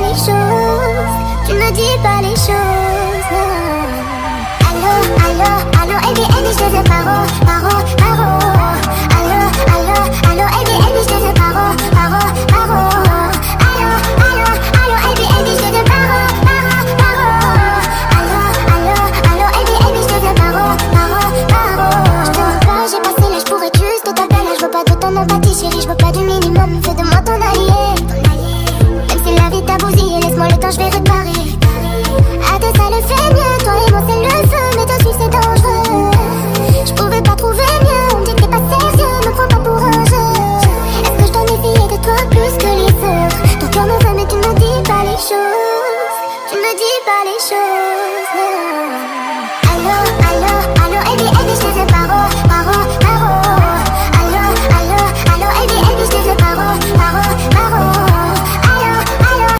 les choses, tu ne dis pas les choses. Allô, allô, allô, elle dit, elle dit, je te paro, paro, paro. Allô, allô, allô, elle dit, elle dit, je te paro, paro, paro. Allô, allô, allô, elle dit, je te paro, paro, paro. Allô, allô, allô, elle dit, je te paro, paro, paro. Je te veux pas, j'ai passé l'âge pour être juste de ta belle. Je veux pas de ton empathie, chérie, je veux pas du minimum. Fais de moi ton allié. Laisse-moi le temps, je vais réparer. À tes salles, fais mieux. Toi et moi, c'est le feu, mais toi, tu sais, c'est dangereux. Je pouvais pas trouver mieux. On me dit que t'es pas sérieux, ne prends pas pour un jeu. Est-ce que je dois m'éfier de toi plus que les autres? Ton cœur me veut, mais tu ne me dis pas les choses. Tu ne me dis pas les choses.